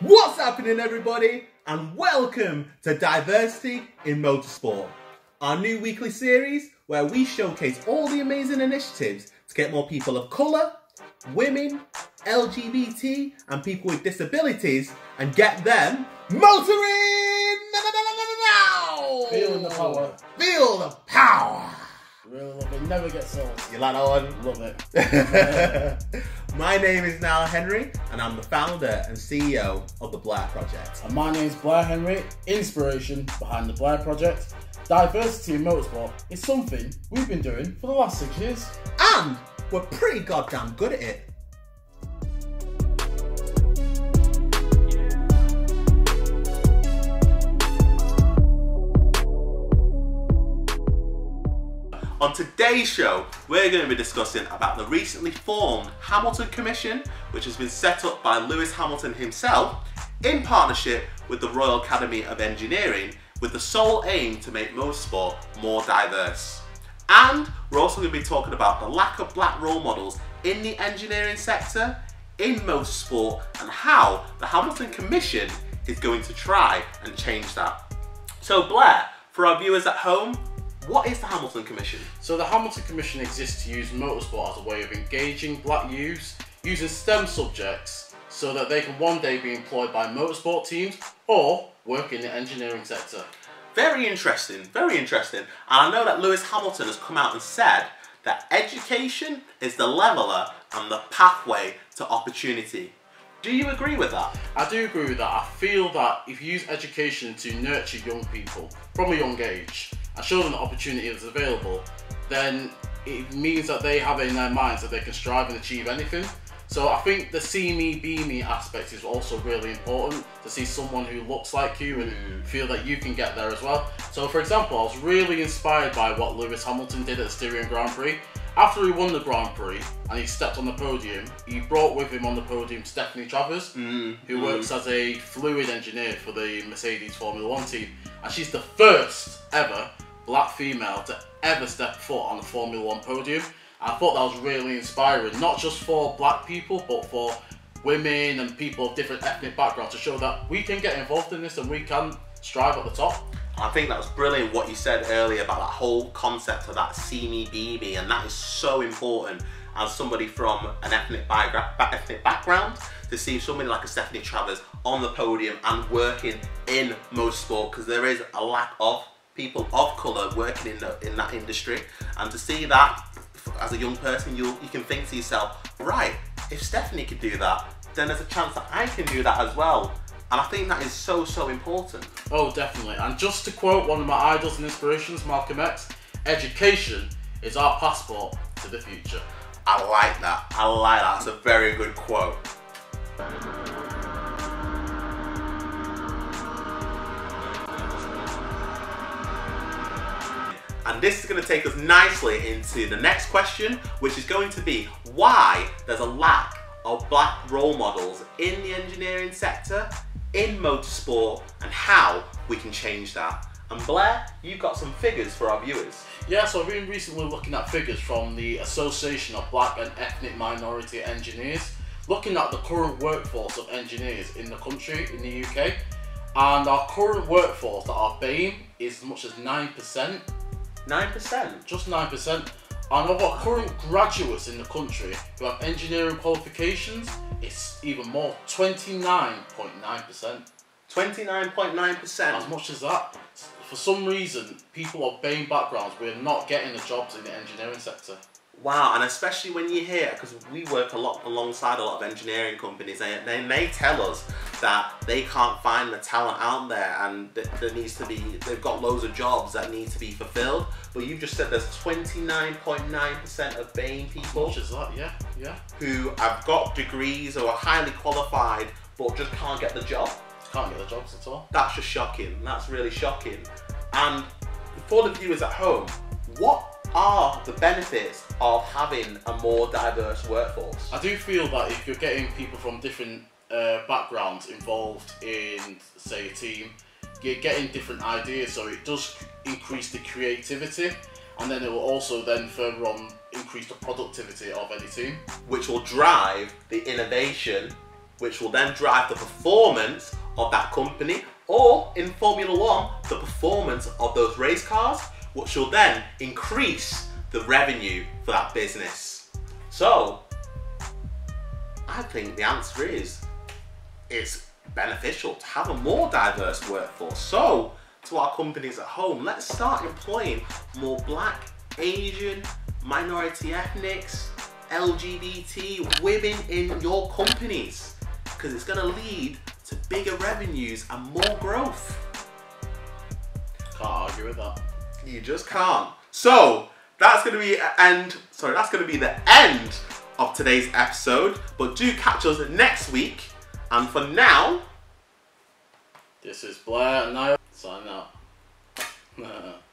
What's happening, everybody, and welcome to Diversity in Motorsport, our new weekly series where we showcase all the amazing initiatives to get more people of colour, women, LGBT and people with disabilities and get them motoring! Feel the power. Feel the power. Really love it. Never gets old. You like that one? Love it. My name is Nile Henry and I'm the founder and CEO of The Blair Project. And my name is Blair Henry, inspiration behind The Blair Project. Diversity in motorsport is something we've been doing for the last 6 years. And we're pretty goddamn good at it. On today's show, we're going to be discussing about the recently formed Hamilton Commission, which has been set up by Lewis Hamilton himself in partnership with the Royal Academy of Engineering, with the sole aim to make motorsport more diverse. And we're also going to be talking about the lack of black role models in the engineering sector, in motorsport, and how the Hamilton Commission is going to try and change that. So Blair, for our viewers at home, what is the Hamilton Commission? So the Hamilton Commission exists to use motorsport as a way of engaging black youths using STEM subjects so that they can one day be employed by motorsport teams or work in the engineering sector. Very interesting, very interesting. And I know that Lewis Hamilton has come out and said that education is the leveller and the pathway to opportunity. Do you agree with that? I do agree with that. I feel that if you use education to nurture young people from a young age, and show them the opportunity that's available, then it means that they have it in their minds that they can strive and achieve anything. So I think the see me, be me aspect is also really important, to see someone who looks like you and feel that you can get there as well. So for example, I was really inspired by what Lewis Hamilton did at the Styrian Grand Prix. After he won the Grand Prix and he stepped on the podium, he brought with him on the podium Stephanie Travers, who works as a fluid engineer for the Mercedes Formula One team. And she's the first ever black female to ever step foot on the Formula One podium. I thought that was really inspiring, not just for black people, but for women and people of different ethnic backgrounds, to show that we can get involved in this and we can strive at the top. I think that was brilliant what you said earlier about that whole concept of that see me, be me, and that is so important as somebody from an ethnic background, to see somebody like a Stephanie Travers on the podium and working in motorsport, because there is a lack of people of colour working in that industry. And to see that as a young person, you can think to yourself, right, if Stephanie could do that, then there's a chance that I can do that as well. And I think that is so, so important. Oh, definitely. And just to quote one of my idols and inspirations, Malcolm X, education is our passport to the future. I like that. I like that. That's a very good quote. And this is going to take us nicely into the next question, which is going to be why there's a lack of black role models in the engineering sector, in motorsport, and how we can change that. And Blair, you've got some figures for our viewers. Yeah, so I've been recently looking at figures from the Association of Black and Ethnic Minority Engineers, looking at the current workforce of engineers in the country, in the UK. And our current workforce that are BAME is as much as 9%. 9%? Just 9%. And of our current graduates in the country who have engineering qualifications, it's even more, 29.9%. 29.9%? As much as that. For some reason, people of BAME backgrounds, we're not getting the jobs in the engineering sector. Wow, and especially when you hear, because we work a lot alongside a lot of engineering companies, and they may tell us that they can't find the talent out there, and there needs to be, they've got loads of jobs that need to be fulfilled. But you've just said there's 29.9% of BAME people, which is that, yeah, yeah, who have got degrees or are highly qualified, but just can't get the job. Can't get the jobs at all. That's just shocking. That's really shocking. And for the viewers at home, what are the benefits of having a more diverse workforce? I do feel that if you're getting people from different backgrounds involved in, say, a team, you're getting different ideas, so it does increase the creativity, and then it will also then further on increase the productivity of any team. Which will drive the innovation which will then drive the performance of that company, or in Formula One, the performance of those race cars, which will then increase the revenue for that business. So, I think the answer is, it's beneficial to have a more diverse workforce. So, to our companies at home, let's start employing more Black, Asian, minority ethnics, LGBT women in your companies, because it's going to lead to bigger revenues and more growth. Can't argue with that. You just can't. So that's going to be the end of today's episode. But do catch us next week. And for now, this is Blair and I signing out.